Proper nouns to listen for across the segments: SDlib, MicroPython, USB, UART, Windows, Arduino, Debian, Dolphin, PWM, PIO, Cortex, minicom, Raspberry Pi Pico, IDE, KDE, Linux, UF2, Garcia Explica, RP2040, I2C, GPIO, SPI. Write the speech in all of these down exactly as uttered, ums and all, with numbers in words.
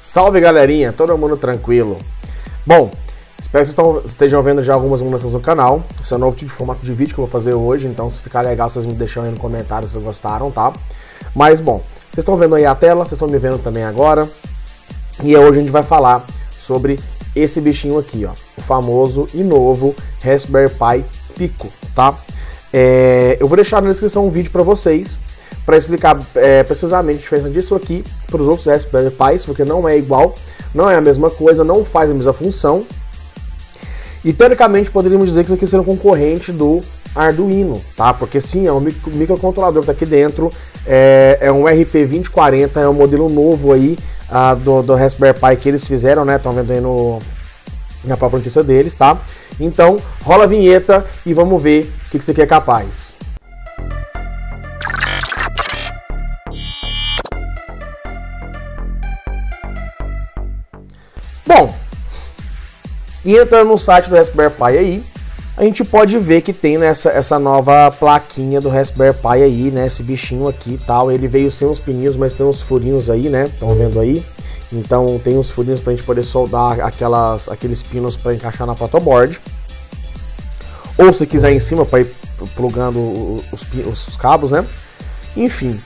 Salve galerinha, todo mundo tranquilo? Bom, espero que vocês estejam vendo já algumas mudanças no canal. Esse é um novo tipo de formato de vídeo que eu vou fazer hoje, então se ficar legal vocês me deixam aí no comentário se vocês gostaram, tá? Mas bom, vocês estão vendo aí a tela, vocês estão me vendo também agora. E hoje a gente vai falar sobre esse bichinho aqui, ó, o famoso e novo Raspberry Pi Pico, tá? É, eu vou deixar na descrição um vídeo para vocês para explicar é, precisamente a diferença disso aqui para os outros Raspberry Pis, porque não é igual, não é a mesma coisa, não faz a mesma função. E teoricamente poderíamos dizer que isso aqui seria um concorrente do Arduino, tá? Porque sim, é um microcontrolador que tá aqui dentro, é, é um R P dois mil e quarenta, é um modelo novo aí uh, do, do Raspberry Pi que eles fizeram, né? Estão vendo aí no, na própria notícia deles, tá? Então, rola a vinheta e vamos ver o que isso aqui é capaz. Bom, e entrando no site do Raspberry Pi aí, a gente pode ver que tem nessa, essa nova plaquinha do Raspberry Pi aí, né? Esse bichinho aqui e tal. Ele veio sem uns pininhos, mas tem uns furinhos aí, né? Estão vendo aí? Então tem uns furinhos para a gente poder soldar aquelas, aqueles pinos para encaixar na protoboard. Ou se quiser em cima para ir plugando os, os, os cabos, né? Enfim.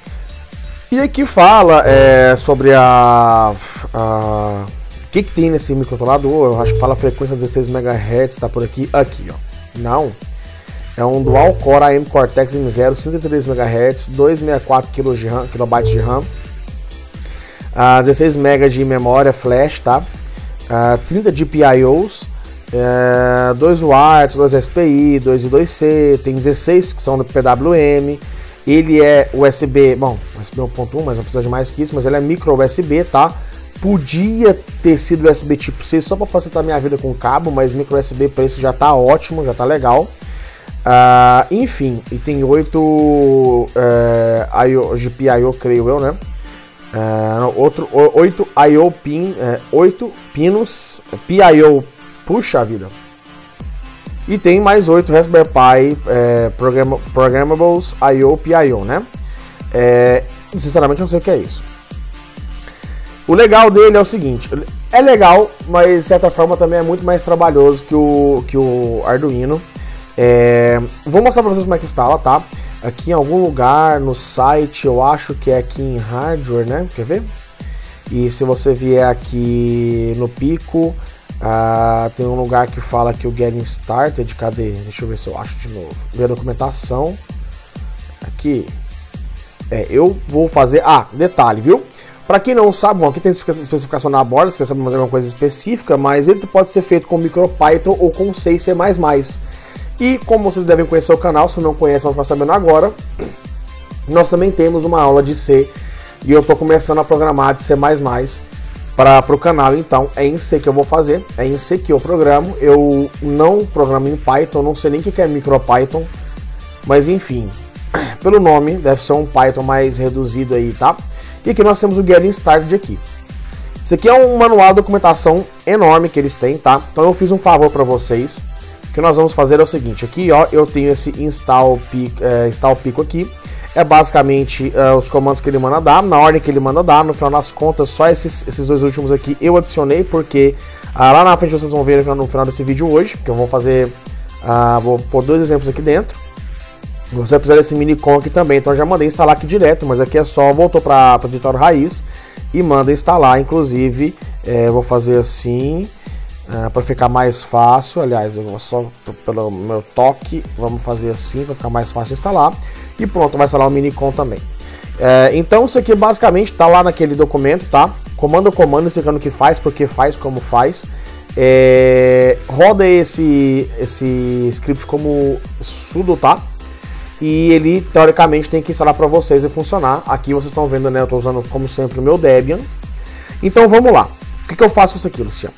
E aqui fala é, sobre a... a o que, que tem nesse microcontrolador? Eu acho que fala frequência dezesseis megahertz, tá por aqui. Aqui, ó. Não. É um Dual Core A M Cortex M zero, cento e três megahertz, duzentos e sessenta e quatro kilobytes de RAM, kilobytes de RAM, ah, dezesseis megabytes de memória flash, tá? Ah, trinta G P I Os, é, dois U A R T, dois S P I, dois I dois C, tem dezesseis que são do P W M. Ele é U S B, bom, U S B um ponto um, mas não precisa de mais que isso, mas ele é micro U S B, tá? Podia ter sido U S B tipo C só para facilitar minha vida com cabo, mas micro U S B para isso já tá ótimo, já tá legal. Uh, enfim, e tem oito uh, I O, G P I O, creio eu, né? Uh, não, outro, oito I O pin, é, oito pinos, P I O, puxa a vida. E tem mais oito Raspberry Pi é, program, Programmables I O, P I O, né? É, sinceramente, não sei o que é isso. O legal dele é o seguinte, é legal, mas de certa forma também é muito mais trabalhoso que o, que o Arduino. É, vou mostrar para vocês como é que instala, tá? Aqui em algum lugar no site, eu acho que é aqui em hardware, né? Quer ver? E se você vier aqui no Pico, ah, tem um lugar que fala que o Getting Started, cadê? Deixa eu ver se eu acho de novo. Ver a documentação, aqui, é, eu vou fazer, ah, detalhe, viu? Para quem não sabe, bom, aqui tem especificação na borda, se você sabe mais alguma coisa específica, mas ele pode ser feito com MicroPython ou com C e C mais mais. E como vocês devem conhecer o canal, se não conhecem, vão ficar sabendo agora, nós também temos uma aula de C, e eu estou começando a programar de C mais mais para o canal, então é em C que eu vou fazer, é em C que eu programo, eu não programo em Python, não sei nem o que é MicroPython, mas enfim, pelo nome, deve ser um Python mais reduzido aí, tá? E aqui nós temos o Getting Started aqui. Isso aqui é um manual de documentação enorme que eles têm, tá? Então eu fiz um favor para vocês. O que nós vamos fazer é o seguinte, aqui ó, eu tenho esse install pico, é, install pico aqui. É basicamente é, os comandos que ele manda dar, na ordem que ele manda dar. No final das contas, só esses, esses dois últimos aqui eu adicionei, porque ah, lá na frente vocês vão ver no final desse vídeo hoje, que eu vou fazer, ah, vou pôr dois exemplos aqui dentro. Você vai precisar desse minicom aqui também, então eu já mandei instalar aqui direto, mas aqui é só, voltou para o editor raiz e manda instalar, inclusive, é, vou fazer assim, uh, para ficar mais fácil, aliás, eu só pelo meu toque, vamos fazer assim, para ficar mais fácil de instalar, e pronto, vai instalar o minicom também. É, então isso aqui basicamente está lá naquele documento, tá? Comando a comando, explicando o que faz, por que faz, como faz. É, roda esse, esse script como sudo, tá? E ele, teoricamente, tem que instalar para vocês e funcionar. Aqui vocês estão vendo, né? Eu estou usando, como sempre, o meu Debian. Então, vamos lá. O que, que eu faço com isso aqui, Luciano?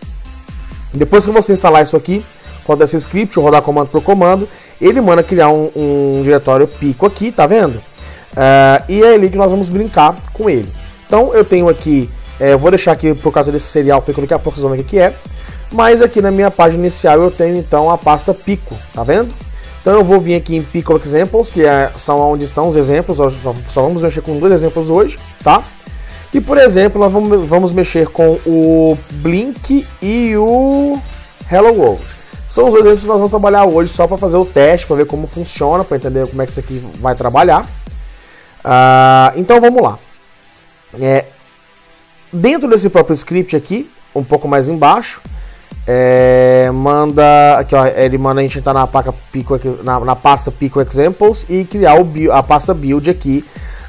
Depois que você instalar isso aqui, roda esse script, rodar comando por comando, ele manda criar um, um diretório pico aqui, tá vendo? Uh, e é ali que nós vamos brincar com ele. Então, eu tenho aqui, é, eu vou deixar aqui por causa desse serial pico, daqui a pouco vocês vão ver o que é. Mas aqui na minha página inicial eu tenho, então, a pasta pico, tá vendo? Então eu vou vir aqui em Pico Examples, que é, são onde estão os exemplos, só, só vamos mexer com dois exemplos hoje, tá? E, por exemplo, nós vamos, vamos mexer com o Blink e o Hello World. São os dois exemplos que nós vamos trabalhar hoje, só para fazer o teste, para ver como funciona, para entender como é que isso aqui vai trabalhar. Ah, então, vamos lá. É, dentro desse próprio script aqui, um pouco mais embaixo, é, manda, aqui, ó, ele manda a gente entrar na, placa Pico, na, na pasta Pico Examples e criar o, a pasta Build aqui.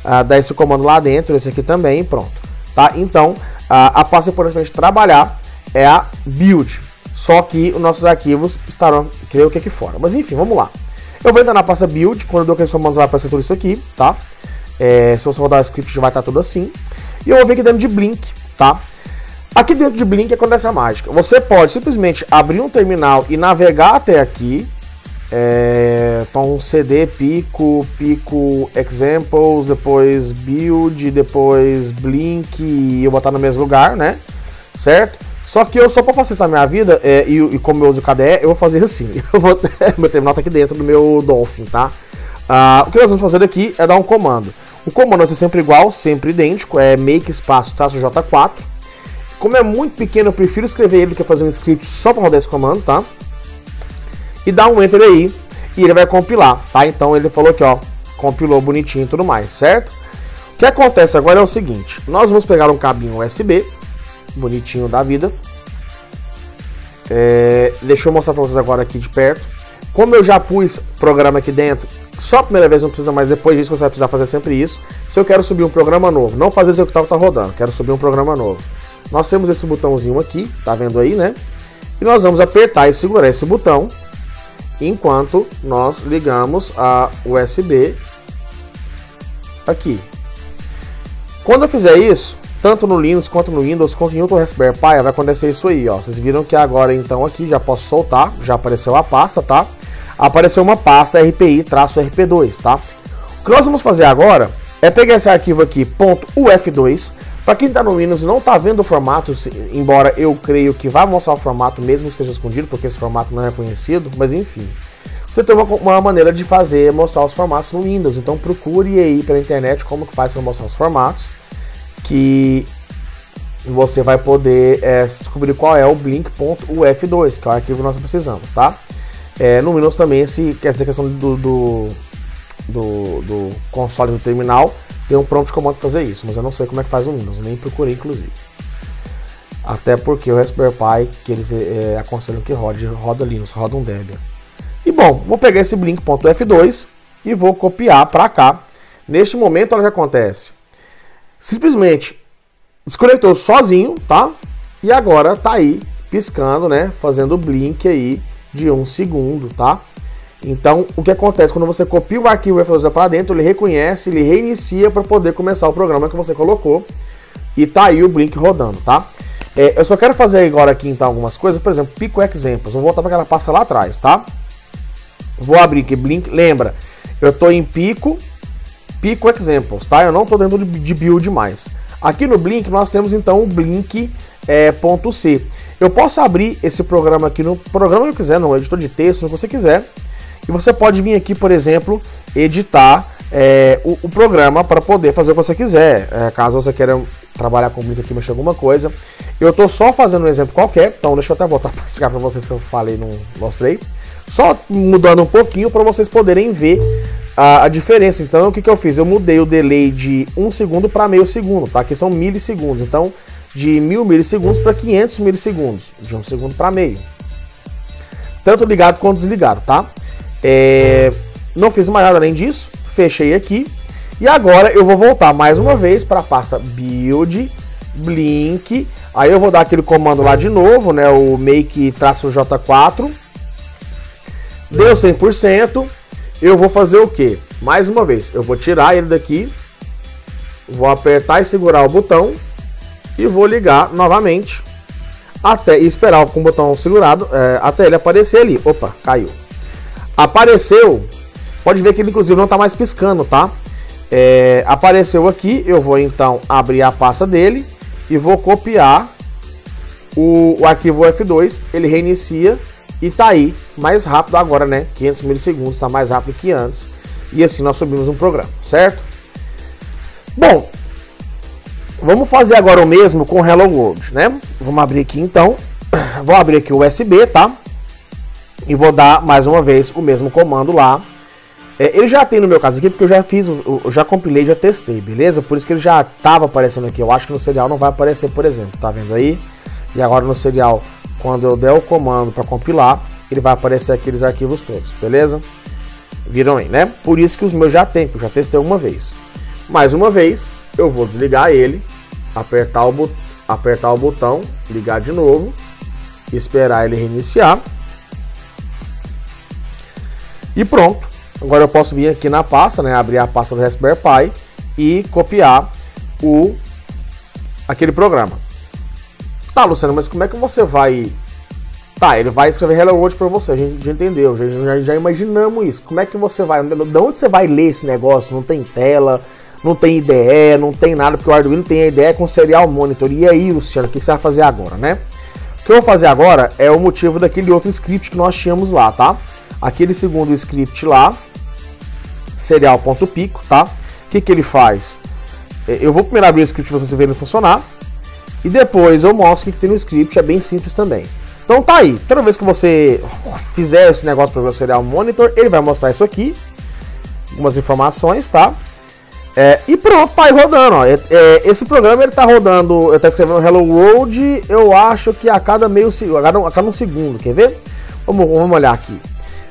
Uh, dá esse comando lá dentro, esse aqui também, pronto, tá? Então, uh, a pasta importante para a gente trabalhar é a build, só que os nossos arquivos estarão, creio que aqui fora, mas enfim, vamos lá. Eu vou entrar na pasta build, quando eu dou aqueles comandos lá, aparecer tudo isso aqui, tá? É, se você rodar o script, vai estar tudo assim, e eu vou vir aqui dentro de Blink, tá? Aqui dentro de Blink acontece a mágica, você pode simplesmente abrir um terminal e navegar até aqui. É, então cd pico, pico examples, depois build, depois blink e eu botar no mesmo lugar, né? Certo? Só que eu só para facilitar a minha vida, é, e, e como eu uso o K D E, eu vou fazer assim. Eu vou, meu terminal tá aqui dentro do meu Dolphin, tá? Ah, o que nós vamos fazer aqui é dar um comando. O comando vai ser sempre igual, sempre idêntico, é make espaço traço J quatro. Como é muito pequeno, eu prefiro escrever ele do que fazer um script só para rodar esse comando, tá? E dá um enter aí, e ele vai compilar, tá? Então ele falou aqui, ó, compilou bonitinho e tudo mais, certo? O que acontece agora é o seguinte, nós vamos pegar um cabinho U S B, bonitinho da vida. É, deixa eu mostrar pra vocês agora aqui de perto. Como eu já pus programa aqui dentro, só a primeira vez não precisa, mas depois disso você vai precisar fazer sempre isso. Se eu quero subir um programa novo, não fazer executar o que tá rodando, quero subir um programa novo. Nós temos esse botãozinho aqui, tá vendo aí, né? E nós vamos apertar e segurar esse botão, enquanto nós ligamos a U S B aqui. Quando eu fizer isso, tanto no Linux, quanto no Windows, quanto no Raspberry Pi, vai acontecer isso aí, ó. Vocês viram que agora, então, aqui já posso soltar, já apareceu a pasta, tá? Apareceu uma pasta R P I R P dois, tá? O que nós vamos fazer agora é pegar esse arquivo aqui, .U F dois. Para quem está no Windows e não está vendo o formato, embora eu creio que vai mostrar o formato mesmo que esteja escondido, porque esse formato não é conhecido, mas enfim. Você tem uma, uma maneira de fazer, mostrar os formatos no Windows, então procure aí pela internet como que faz para mostrar os formatos, que você vai poder é, descobrir qual é o blink.uf dois, que é o arquivo que nós precisamos, tá? É, no Windows também, esse, essa questão do, do, do, do console do terminal, tem um prompt comando para fazer isso, mas eu não sei como é que faz o Windows, nem procurei inclusive. Até porque o Raspberry Pi, que eles é, aconselham que rode, roda Linux, roda um Debian. E bom, vou pegar esse blink.uf dois e vou copiar para cá. Neste momento, olha o que acontece. Simplesmente desconectou sozinho, tá? E agora tá aí, piscando, né? Fazendo blink aí de um segundo, tá? Então, o que acontece quando você copia o arquivo U F dois para dentro, ele reconhece, ele reinicia para poder começar o programa que você colocou. E tá aí o Blink rodando, tá? É, eu só quero fazer agora aqui, então, algumas coisas. Por exemplo, Pico Examples. Vou voltar para aquela pasta lá atrás, tá? Vou abrir aqui, Blink. Lembra, eu tô em Pico, Pico Examples, tá? Eu não tô dentro de build mais. Aqui no Blink, nós temos, então, o Blink é, ponto C. Eu posso abrir esse programa aqui no programa que eu quiser, no editor de texto, no que você quiser. E você pode vir aqui, por exemplo, editar é, o, o programa para poder fazer o que você quiser. É, caso você queira trabalhar com o Blink aqui, mexer alguma coisa. Eu estou só fazendo um exemplo qualquer, então deixa eu até voltar para explicar para vocês que eu falei, não mostrei. Só mudando um pouquinho para vocês poderem ver a, a diferença. Então, o que, que eu fiz? Eu mudei o delay de um segundo para meio segundo, tá? Aqui são milissegundos, então de mil milissegundos para quinhentos milissegundos, de um segundo para meio. Tanto ligado quanto desligado, tá? É, não fiz mais nada além disso, fechei aqui e agora eu vou voltar mais uma vez para a pasta build, blink, aí eu vou dar aquele comando lá de novo, né, o make-j quatro, deu cem por cento, eu vou fazer o que? Mais uma vez, eu vou tirar ele daqui, vou apertar e segurar o botão e vou ligar novamente até esperar com o botão segurado é, até ele aparecer ali, opa, caiu. Apareceu, pode ver que ele inclusive não está mais piscando, tá? É, apareceu aqui, eu vou então abrir a pasta dele e vou copiar o, o arquivo U F dois, ele reinicia e tá aí, mais rápido agora, né? quinhentos milissegundos, tá mais rápido que antes. E assim nós subimos um programa, certo? Bom, Vamos fazer agora o mesmo com Hello World, né? Vamos abrir aqui então, vou abrir aqui o U S B, tá? E vou dar mais uma vez o mesmo comando lá. É, ele já tem no meu caso aqui, porque eu já fiz, eu já compilei, já testei, beleza? Por isso que ele já estava aparecendo aqui. Eu acho que no serial não vai aparecer, por exemplo, tá vendo aí? E agora no serial, quando eu der o comando para compilar, ele vai aparecer aqueles arquivos todos, beleza? Viram aí, né? Por isso que os meus já tem, eu já testei uma vez. Mais uma vez, eu vou desligar ele, apertar o, but... apertar o botão, ligar de novo, esperar ele reiniciar. E pronto, agora eu posso vir aqui na pasta, né, abrir a pasta do Raspberry Pi e copiar o, aquele programa. Tá, Luciano, mas como é que você vai... Tá, ele vai escrever Hello World para você, a gente já entendeu, a gente já, já imaginamos isso. Como é que você vai, de onde você vai ler esse negócio? Não tem tela, não tem I D E, não tem nada, porque o Arduino tem a I D E com serial monitor. E aí, Luciano, o que você vai fazer agora, né? O que eu vou fazer agora é o motivo daquele outro script que nós tínhamos lá, tá? Aquele segundo script lá, serial.pico, tá? O que que ele faz? Eu vou primeiro abrir o script para vocês verem ele funcionar, e depois eu mostro o que tem no script, é bem simples também. Então tá aí, toda vez que você fizer esse negócio para ver o serial monitor, ele vai mostrar isso aqui, algumas informações, tá? É, e pronto, tá aí rodando, ó. É, é, esse programa ele tá rodando, ele tá escrevendo Hello World, eu acho que a cada meio segundo, a cada um segundo, quer ver? Vamos, vamos olhar aqui.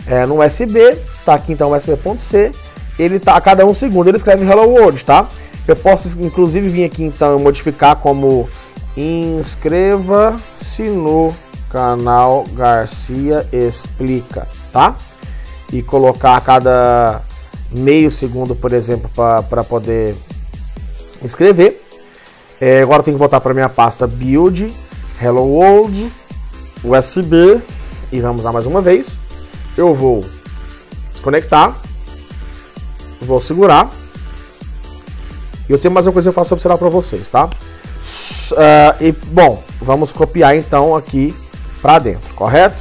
É, no U S B, tá aqui então U S B ponto C, ele tá a cada um segundo, ele escreve Hello World, tá? Eu posso inclusive vir aqui então modificar como inscreva-se no canal Garcia Explica, tá? E colocar a cada meio segundo, por exemplo, para poder escrever. É, agora eu tenho que voltar para minha pasta build, Hello World, U S B, e vamos lá mais uma vez. Eu vou desconectar, vou segurar, e eu tenho mais uma coisa que eu faço observar para vocês, tá? Uh, e, bom, vamos copiar então aqui para dentro, correto?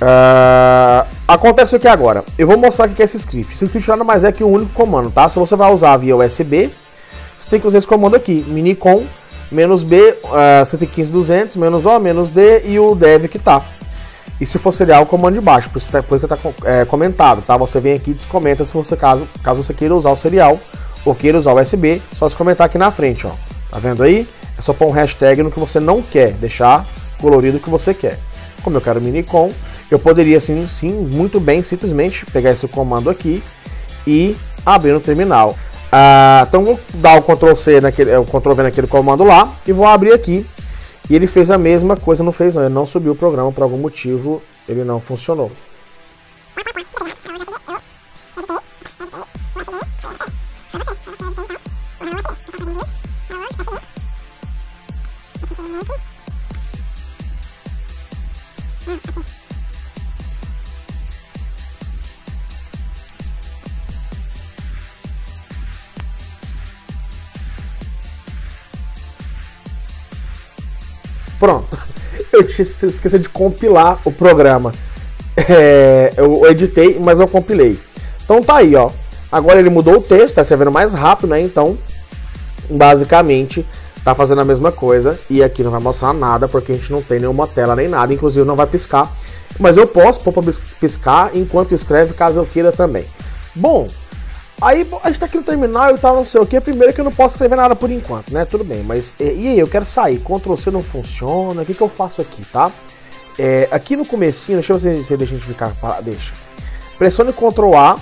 Uh, acontece o que agora? Eu vou mostrar o que é esse script. Esse script nada mais é que um único comando, tá? Se você vai usar via U S B, você tem que usar esse comando aqui, minicom, menos B, uh, cento e quinze duzentos, menos O, menos D e o dev que tá. E se for serial, o comando de baixo, por isso que está é, comentado, tá? Você vem aqui e descomenta se você, caso, caso você queira usar o serial ou queira usar o U S B, só descomentar aqui na frente, ó. Tá vendo aí? É só pôr um hashtag no que você não quer, deixar colorido o que você quer. Como eu quero minicom, eu poderia sim, sim, muito bem, simplesmente pegar esse comando aqui e abrir no terminal. Ah, então vou dar o Ctrl C naquele, o Ctrl V naquele comando lá e vou abrir aqui. E ele fez a mesma coisa, não fez não, ele não subiu o programa, por algum motivo ele não funcionou. Pronto, eu esqueci de compilar o programa, é, eu editei, mas não compilei. Então tá aí, ó, agora ele mudou o texto, tá servindo mais rápido, né, então basicamente tá fazendo a mesma coisa. E aqui não vai mostrar nada, porque a gente não tem nenhuma tela nem nada, inclusive não vai piscar. Mas eu posso pôr pra piscar enquanto escreve, caso eu queira também. Bom, aí a gente tá aqui no terminal e tal, não sei o que. Primeiro que eu não posso escrever nada por enquanto, né? Tudo bem, mas e, e aí, eu quero sair. Ctrl C não funciona, o que que eu faço aqui, tá? É, aqui no comecinho, deixa eu ver se deixa identificar, deixa. Pressione Ctrl A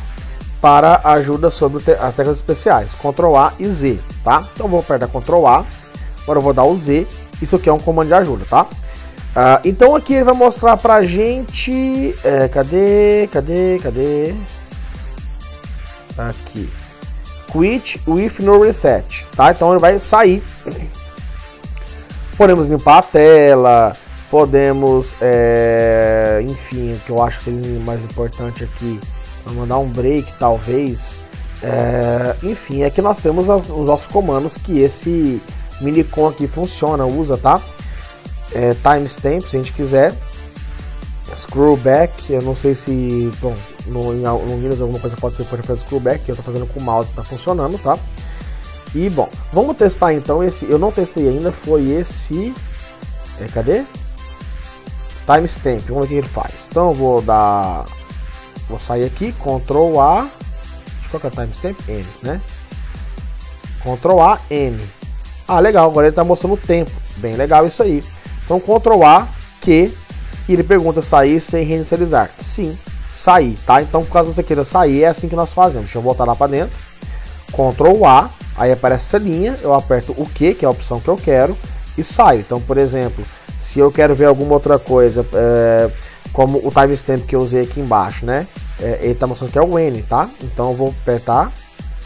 para ajuda sobre te as teclas especiais, Ctrl A e Z, tá? Então eu vou apertar Ctrl A, agora eu vou dar o Z, isso aqui é um comando de ajuda, tá? Ah, então aqui ele vai mostrar pra gente, é, cadê, cadê, cadê... Aqui, quit with no reset, tá? Então ele vai sair. Podemos limpar a tela, podemos, é, enfim, o que eu acho que seria mais importante aqui, vamos dar um break, talvez. É, enfim, aqui nós temos as, os nossos comandos que esse minicom aqui funciona, usa, tá? É, timestamp, se a gente quiser. Scroll back, eu não sei se, bom, no, no Windows alguma coisa pode ser, pode fazer scroll back, eu tô fazendo com o mouse, tá funcionando, tá? E bom, vamos testar então esse, eu não testei ainda, foi esse, é, cadê? Timestamp, vamos ver o que ele faz. Então eu vou dar, vou sair aqui, Ctrl A, qual que é o timestamp? N, né? Ctrl A, N. Ah, legal, agora ele está mostrando o tempo, bem legal isso aí. Então Ctrl A, Q, e ele pergunta sair sem reinicializar. Sim, sair, tá? Então caso você queira sair, é assim que nós fazemos. Deixa eu voltar lá para dentro, Ctrl A, aí aparece essa linha, eu aperto o Q, que é a opção que eu quero, e saio. Então, por exemplo, se eu quero ver alguma outra coisa, é, como o timestamp que eu usei aqui embaixo, né? É, ele tá mostrando que é o N, tá? Então eu vou apertar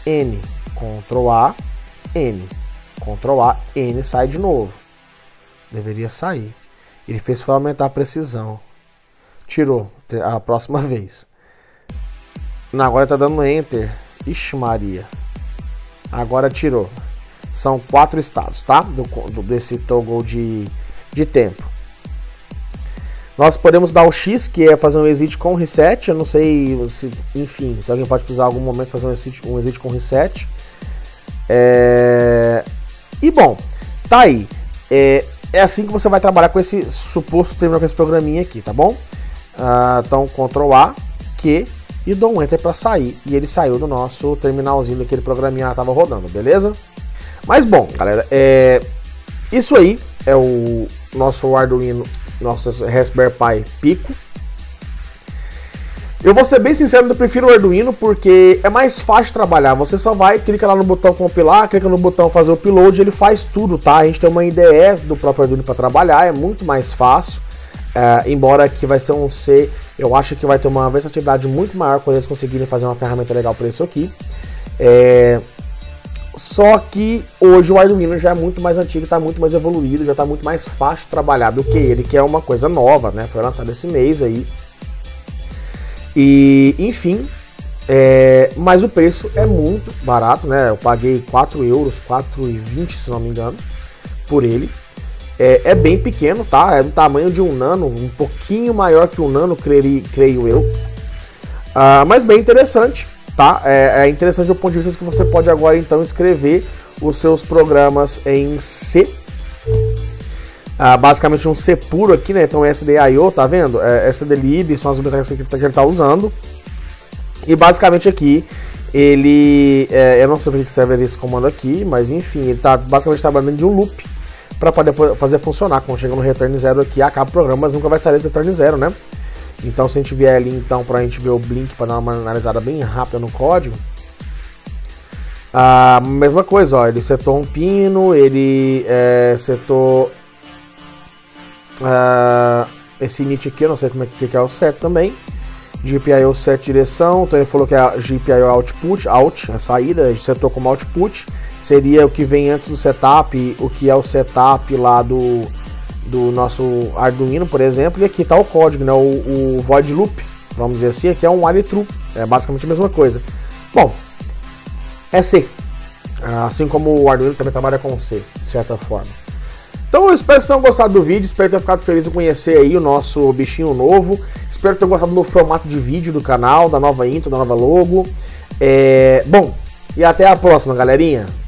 N, Ctrl A, N, Ctrl A, N, sai de novo. Deveria sair. Ele fez foi aumentar a precisão. Tirou a próxima vez. Não, agora tá dando Enter. Ixi Maria. Agora tirou. São quatro estados, tá? Do, do, desse toggle de, de tempo. Nós podemos dar o X, que é fazer um exit com reset. Eu não sei se, enfim, se alguém pode precisar em algum momento fazer um exit, um exit com reset. É... E bom, tá aí. É, é assim que você vai trabalhar com esse suposto terminal, com esse programinha aqui, tá bom? Ah, então, Ctrl A, Q. E dou um Enter para sair, e ele saiu do nosso terminalzinho, daquele programinha que estava rodando, beleza? Mas bom, galera, é... isso aí é o nosso Arduino, nosso Raspberry Pi Pico. Eu vou ser bem sincero, eu prefiro o Arduino porque é mais fácil de trabalhar. Você só vai, clica lá no botão compilar, clica no botão fazer o upload, ele faz tudo, tá? A gente tem uma I D E do próprio Arduino para trabalhar, é muito mais fácil. É, embora que vai ser um C, eu acho que vai ter uma versatilidade muito maior quando eles conseguirem fazer uma ferramenta legal para isso aqui. É, só que hoje o Arduino já é muito mais antigo, está muito mais evoluído, já está muito mais fácil de trabalhar do que ele, que é uma coisa nova, né? Foi lançado esse mês aí. E enfim, é, mas o preço é muito barato, né? Eu paguei quatro euros, quatro e vinte se não me engano, por ele. É, é bem pequeno, tá? É do tamanho de um nano, um pouquinho maior que um nano, creio, creio eu. Ah, mas bem interessante, tá? É, é interessante do ponto de vista que você pode agora, então, escrever os seus programas em C. Ah, basicamente um C puro aqui, né? Então, S D I O, tá vendo? É, SDlib são as bibliotecas que ele tá usando. E, basicamente, aqui, ele... É, eu não sei porque que serve esse comando aqui, mas, enfim, ele tá basicamente trabalhando de um loop, para poder fazer funcionar. Quando chega no return zero aqui, acaba o programa, mas nunca vai sair esse return zero, né? Então, se a gente vier ali, então, para a gente ver o blink, para dar uma analisada bem rápida no código, a mesma coisa, ó, ele setou um pino, ele é, setou uh, esse init aqui, eu não sei como é que, que é o certo também, G P I O set direção, então ele falou que a G P I O output, out, a saída, setou como output, seria o que vem antes do setup, o que é o setup lá do, do nosso Arduino, por exemplo, e aqui está o código, né? o, o void loop, vamos dizer assim, aqui é um while true, é basicamente a mesma coisa. Bom, é C, assim como o Arduino também trabalha com C, de certa forma. Então eu espero que vocês tenham gostado do vídeo, espero ter ficado feliz em conhecer aí o nosso bichinho novo, espero ter gostado do formato de vídeo do canal, da nova intro, da nova logo, é... bom, e até a próxima, galerinha!